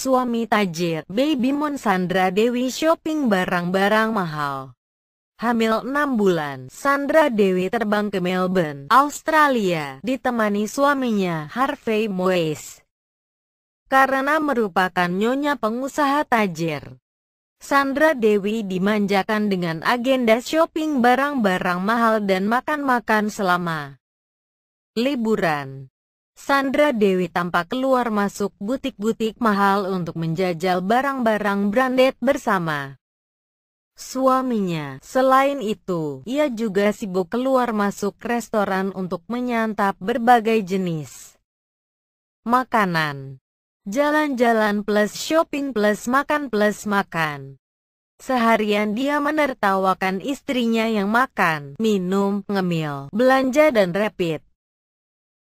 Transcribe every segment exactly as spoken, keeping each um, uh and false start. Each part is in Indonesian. suami tajir, Baby Moon Sandra Dewi shopping barang-barang mahal. Hamil enam bulan, Sandra Dewi terbang ke Melbourne, Australia, ditemani suaminya, Harvey Moeis. Karena merupakan nyonya pengusaha tajir, Sandra Dewi dimanjakan dengan agenda shopping barang-barang mahal dan makan-makan selama liburan. Sandra Dewi tampak keluar masuk butik-butik mahal untuk menjajal barang-barang branded bersama suaminya. Selain itu, ia juga sibuk keluar masuk restoran untuk menyantap berbagai jenis makanan. Jalan-jalan plus shopping plus makan plus makan. Seharian dia menertawakan istrinya yang makan, minum, ngemil, belanja dan rapid.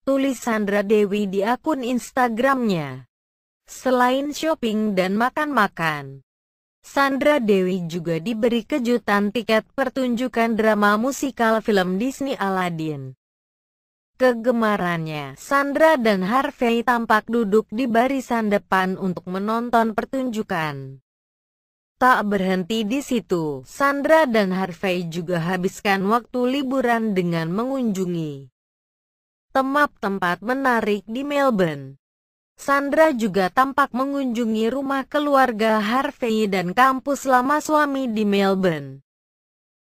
Tulis Sandra Dewi di akun Instagramnya. Selain shopping dan makan-makan, Sandra Dewi juga diberi kejutan tiket pertunjukan drama musikal film Disney Aladdin. Kegemarannya, Sandra dan Harvey tampak duduk di barisan depan untuk menonton pertunjukan. Tak berhenti di situ, Sandra dan Harvey juga habiskan waktu liburan dengan mengunjungi tempat tempat menarik di Melbourne. Sandra juga tampak mengunjungi rumah keluarga Harvey dan kampus lama suami di Melbourne.